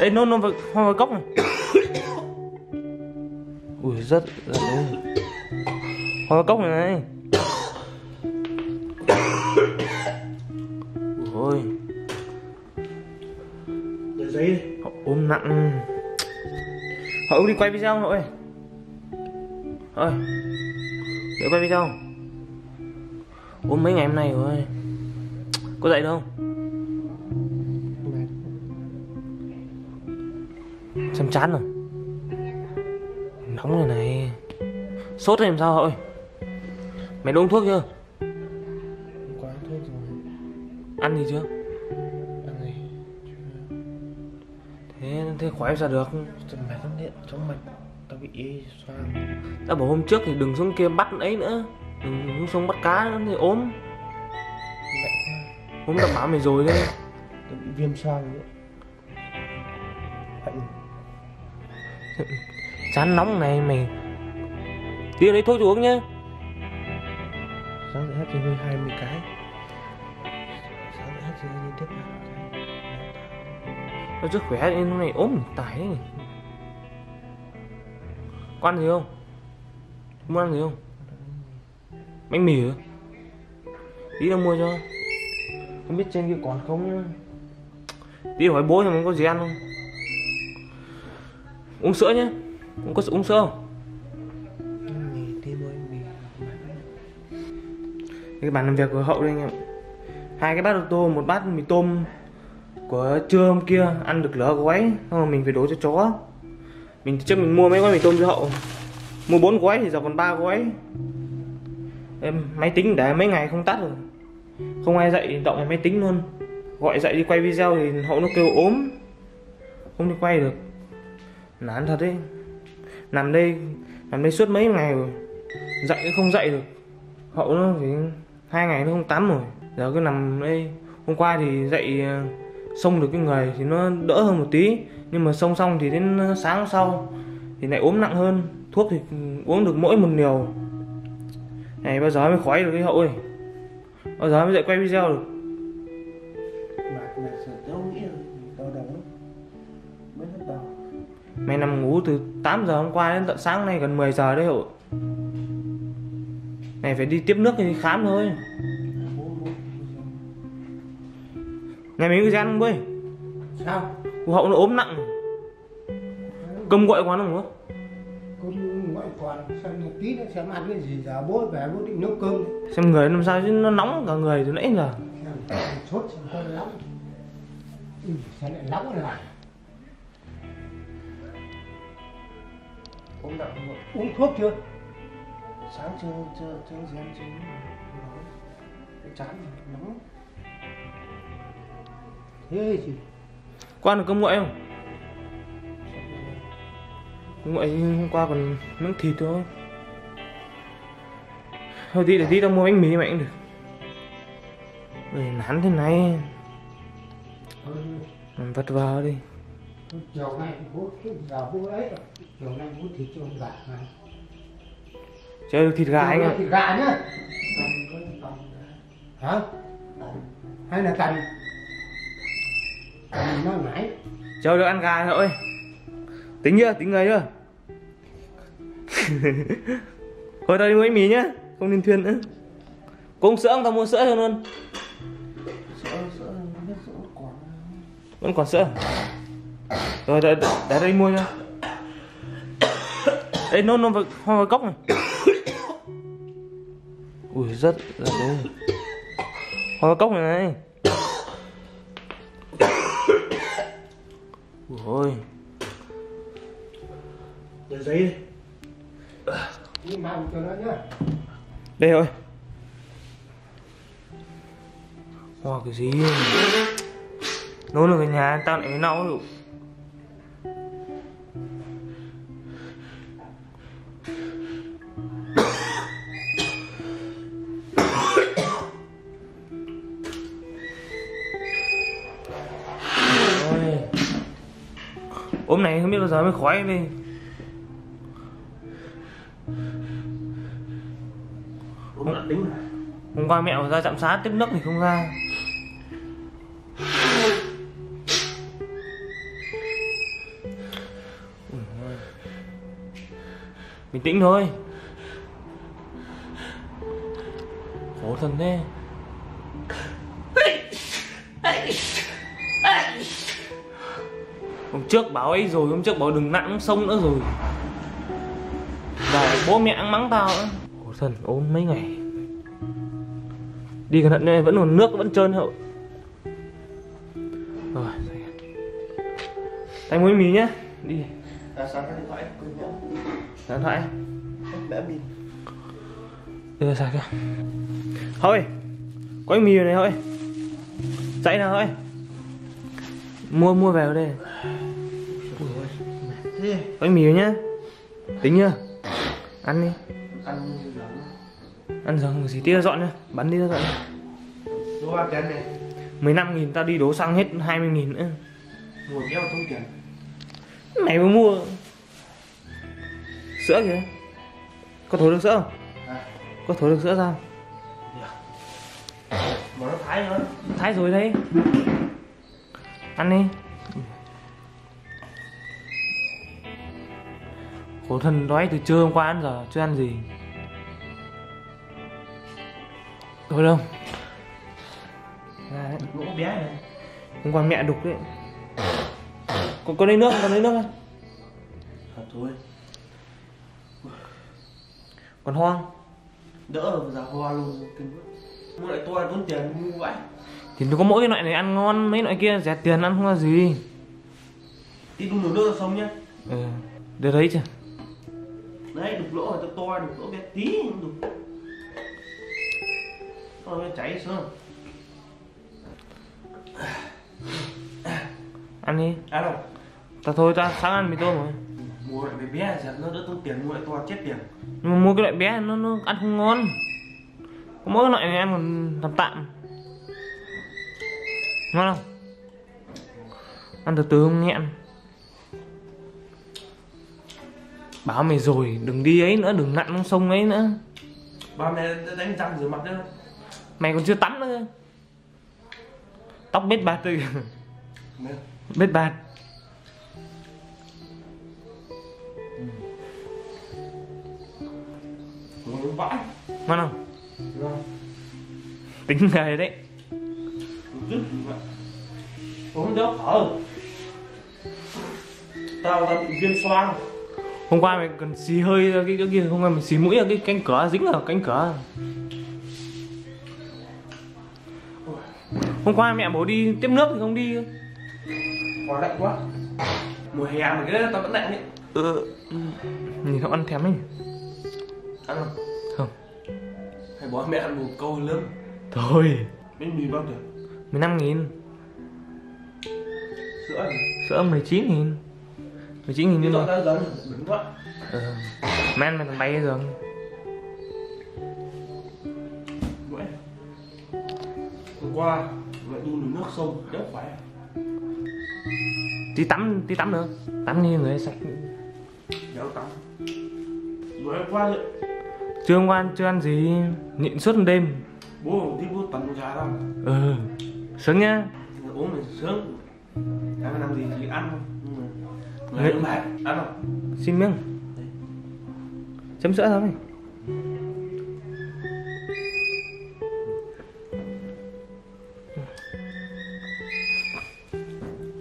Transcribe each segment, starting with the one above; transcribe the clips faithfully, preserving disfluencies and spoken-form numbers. Ê, nó nó vào cốc này. Ui, rất là đúng. Hoa cốc này này. Ôi. Để giấy đi. Họ ôm nặng. Họ đi quay video không nội? Ơi. Để quay video không? Ôm mấy ngày hôm nay rồi. Có dậy được không? Xem chán rồi. Nóng rồi này. Sốt hay làm sao hội? Mày uống thuốc chưa? Quá thuốc rồi. Ăn gì chưa? Ăn gì? Chưa. Thế thế khỏe ra được. Chầm mệt lắm điện, chóng mặt. Tao bị xoa. Tao bảo hôm trước thì đừng xuống kia bắt ấy nữa. Đừng xuống bắt cá nữa thì ốm. Ốm tao bảo mày rồi đấy. Tao bị viêm xoang nữa. Chán nóng này mày. Đi lấy thuốc cho uống nhá. Sáng dậy hát thì hơi hai mươi cái. Sáng dậy hát thì hơi tiếp nó chứ khỏe nên hôm nay ốm tải đấy. Có ăn gì không? Muốn ăn gì không? Bánh mì hả? Tí đâu mua cho. Không biết trên kia còn không. Tí hỏi bố xem có gì ăn không. Uống sữa nhá. Không có uống sữa không? Cái bàn làm việc của Hậu đây anh em. Hai cái bát ô tô, một bát mì tôm của trưa hôm kia ăn được lỡ gói, xong rồi mình phải đổ cho chó. Mình trước mình mua mấy gói mì tôm cho Hậu. Mua bốn gói thì giờ còn ba gói. Em máy tính để mấy ngày không tắt rồi. Không ai dậy động vào máy tính luôn. Gọi dậy đi quay video thì Hậu nó kêu ốm. Không đi quay được. Nản thật đấy. Nằm đây, nằm đây suốt mấy ngày rồi. Dậy cũng không dậy được. Hậu nó phải hai ngày nó không tắm rồi. Giờ cứ nằm đây. Hôm qua thì dậy xông được cái người thì nó đỡ hơn một tí. Nhưng mà xông xong thì đến sáng sau thì lại ốm nặng hơn. Thuốc thì uống được mỗi một liều. Này bao giờ mới khói được cái Hậu ơi. Bao giờ mới dậy quay video được. Mày nằm ngủ từ tám giờ hôm qua đến tận sáng nay gần mười giờ đấy Hậu. Này phải đi tiếp nước thì khám thôi. Này mình cứ ra ăn bơi. Sao? Cô Hậu nó ốm nặng. Cơm gọi quán không hả? Cơm gọi quán, xem tí nữa xem ăn cái gì giờ bố về bố định nấu cơm. Xem người làm sao chứ nó nóng cả người từ nãy giờ. Sốt xem coi nóng. Ừ, sao lại nóng rồi này. Uống, uống thuốc chưa? Sáng chưa chưa chưa gì ăn chứ chán nóng thế chị qua được cơm nguội không? Cơm nguội hôm qua còn miếng thịt thôi. Thôi đi để đi đâu mua bánh mì mày cũng được. Ôi nán thế này mình vất vả đi. Chiều nay bố vào bố ấy rồi. Chiều nay bố thịt cho ông bà này. Chơi được thịt gà anh ạ. Thịt gà nhá. Hả? Hay là tần? Tần nó nãy. Chơi được ăn gà thôi. Tính chưa? Tính người chưa? Thôi tao đi mua bánh mì nhá. Không nên thuyên nữa. Có uống sữa không? Tao mua sữa cho luôn. Sữa, sữa, biết sữa còn. Vẫn còn sữa. Rồi để, để, để đây mua nha. Ê nó nó vào, vào cốc này. Ui rất là đúng. Hoa cốc này này. Ui. Để giấy đi. Đi mang cho nó nhá. Đây rồi. Hoa cái gì? Nấu được ở nhà tao lại nấu. Ốm này không biết bao giờ mới khói đi. Ốm đã tính. Hôm qua mẹ ra trạm xá tiếp nước thì không ra. Bình tĩnh thôi. Khổ thân thế. Hôm trước bảo ấy rồi, hôm trước bảo đừng nặng sông nữa rồi. Và bố mẹ ăn mắng tao nữa. Khổ thân, ốm mấy ngày. Đi cẩn thận này, vẫn còn nước vẫn trơn hậu. Rồi. Tay muối mì nhá. Đi. Đã sẵn cái điện thoại quên nhá. Điện thoại. Đã pin. Đưa ra kìa. Thôi. Có cái mì này thôi. Chạy nào thôi. Mua mua về ở đây. Có cái mì nhá. Tính chưa? Ăn đi. Ăn ăn dần gì tí ra dọn nhá, bắn đi ra dọn. Mua ba cái này. mười lăm nghìn tao đi đổ xăng hết hai mươi nghìn nữa. Mua kéo không tiền. Mày mới mua. Sữa kìa. Có thổi được sữa không? À. Có thổi được sữa sao? Yeah. Mà nó thái nữa. Thái rồi đấy. Ăn đi. Khổ thân đói từ trưa hôm qua đến giờ chưa ăn gì. Thôi đâu. À, lỗ bé này. Hôm qua mẹ đục đấy. Còn có lấy nước, còn lấy nước không? À, thôi. Còn hoang. Đỡ rồi, giờ hoa luôn. Mua lại toa tốn tiền mua vậy. Thì nó có mỗi cái loại này ăn ngon, mấy loại kia rẻ tiền ăn không là gì. Đi đun nửa nước là xong nhá. Ừ. Để đấy chưa? Đấy, đục lỗ rồi, toa đục lỗ bé tí đục. Thôi nó cháy xuống. Ăn đi. À đâu. Ta thôi ta sáng ăn mì tôm rồi. Mua loại bé bé dẹp nó đỡ tốn tiền, mua loại to chết tiền. Nhưng mà mua cái loại bé nó nó ăn không ngon. Có mỗi loại này ăn còn tạm tạm. Ngon không? Ăn từ từ không nghẹn. Bảo mày rồi, đừng đi ấy nữa, đừng nặn trong sông ấy nữa. Ba mẹ đánh răng rửa mặt nữa. Mày còn chưa tắm nữa. Tóc bết bạt rồi. Bết bạt. Vãi. Ngon không? Ngon. Tính nghề đấy. Uống đỡ thở. Tao là bị viêm xoang. Hôm qua mày cần xì hơi ra cái chỗ kia, hôm qua mày xì mũi ra cái cánh cửa, dính vào cánh cửa. Hôm qua mẹ bố đi tiếp nước thì không đi. Quá lạnh quá. Mùa hè mà cái đấy tao vẫn lạnh đấy. Ừ. Nhìn không ăn thèm ấy. Ăn không? Không. Hay bố mẹ ăn một câu lớn. Thôi. Mấy mì bao tiền? mười lăm nghìn. Sữa gì? Sữa mười chín nghìn. Mười chín nghìn như rồi. Đúng quá. Ừ. Mày ăn mày còn bay rồi. Hôm qua lại đun nước sông rất khỏe. Tí tắm, tí tắm nữa. Tắm đi người sạch. Đéo tắm. Rồi hôm qua chưa hôm qua chưa ăn gì, nhịn suốt một đêm. Bố đi bố tần gà đâu. Ừ. Sướng nhá. Uống mình sướng. Cái làm gì thì ăn không? Người đúng mệt. Ăn không? Xin miếng. Đấy. Chấm sữa thôi.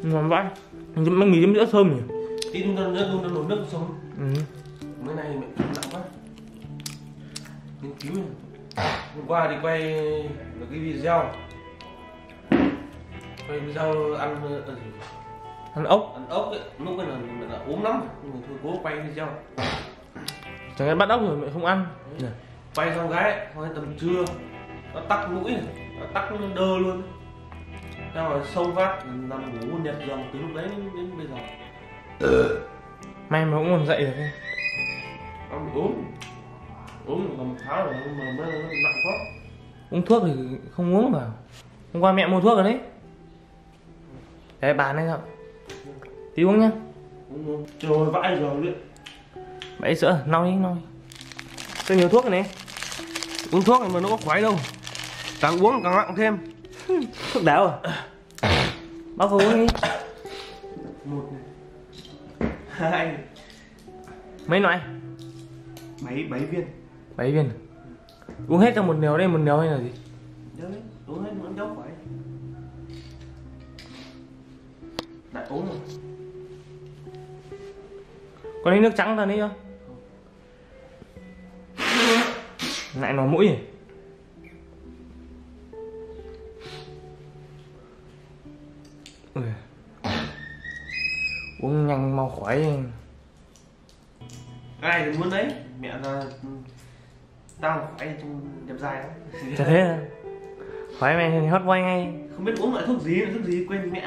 Ngon vãi. Mình nghĩ chấm sữa thơm nhỉ. Tí đun ra nước, đun ra nồi nước sống. Ừ. Mấy này mẹ nặng quá. Nghiên cứu. Hôm qua thì quay được cái video. Quay video ăn ăn gì? Ăn ốc. Ăn ốc ấy, lúc ấy là mẹ là ốm lắm. Nhưng mà thôi cố quay video. Chẳng lẽ bắt ốc rồi mẹ không ăn. Đấy. Quay xong gái, thôi tầm trưa nó tắc mũi, nó tắc đơ luôn. Sao rồi sâu vát nằm ngủ nhật dần từ lúc đấy đến, đến bây giờ. Ừ. May mà cũng còn dậy được đấy. Ăn ốm. Uống được một tháng rồi nhưng mà mới nặng quá. Uống thuốc thì không uống vào. Hôm qua mẹ mua thuốc rồi đấy. Để bàn đây thôi. Tí uống nhá. Uống uống. Trời vãi rồi đấy. Bãi sữa, nôi đi nôi. Sao nhiều thuốc rồi này. Uống thuốc này mà nó có khoái đâu. Càng uống càng nặng thêm. Thuốc đảo à? Bác vừa uống đi. Một này. Hai. Mấy loại? Bảy, bảy viên. Bảy viên. Uống hết trong một liều đây, một liều hay là gì? Đấy, uống hết một đốc vậy. Đã uống rồi. Có lấy nước trắng ra đấy không? Lại nó mũi rồi. Ừ. Uống nhanh mau khỏi. Cái này thì muốn đấy, mẹ là tao khỏi trong đẹp dài lắm. Chả thế à? Khỏi mẹ thì hót voi ngay. Không biết uống loại thuốc gì, loại thuốc gì quên mẹ.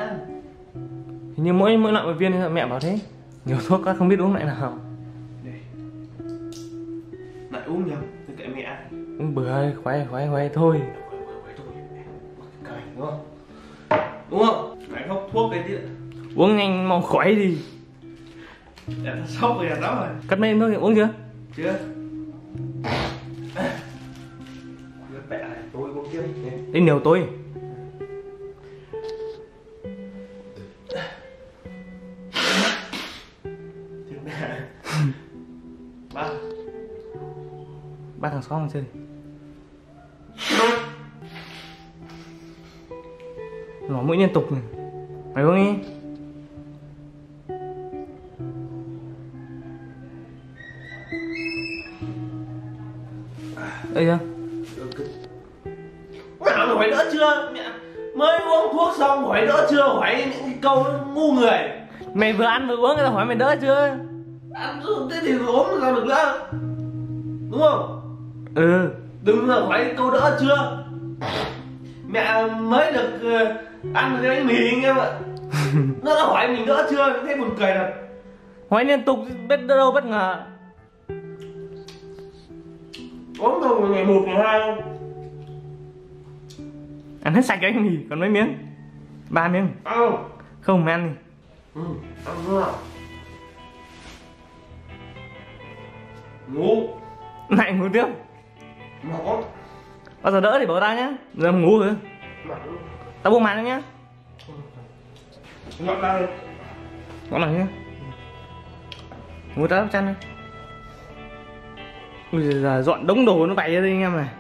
Hình như mỗi mỗi loại một viên thì mẹ bảo thế. Nhiều thuốc các không biết uống loại nào. Đây. Lại uống nhầm, thì kệ mẹ. Uống bừa ơi, khoái khoái khoái thôi. Cày đúng không? Đúng không? Lại hút thuốc cái chứ. Uống nhanh mau khỏi đi. Để nó sốc rồi, nó rồi. Cắt mấy nước thì uống chưa? Chưa. Mẹ này, tôi uống tiếp. Đến nhiều tôi. Ba. Ba thằng xóm chơi. Nó mũi liên tục này. Mày uống đi. Đây chưa? Mẹ hỏi đỡ chưa? Mẹ mới uống thuốc xong hỏi đỡ chưa? Hỏi những câu ngu người. Mày vừa ăn vừa uống người ta hỏi mày đỡ chưa? Ăn thế thì ốm sao được nữa. Đúng không? Ừ. Đừng là hỏi câu đỡ chưa? Mẹ mới được ăn cái bánh mì anh em ạ. Nó đã hỏi mình đỡ chưa? Thế buồn cười là hỏi liên tục biết đâu bất ngờ. Uống từ ngày một, ngày hai. Ăn hết sạch cái anh nhỉ, còn mấy miếng? Ba miếng. Ừ. Không mày ăn đi. Ừ, ăn nữa. Ngủ. Lại ngủ tiếp. Ngủ. Bao giờ đỡ thì bỏ ra nhá. Giờ ngủ rồi. Tao buông màn nhá. Ngọn ra đi. Ngọn này nhá. Ngủ tao chăn đi. Bây giờ dọn đống đồ nó bày ra đây anh em này.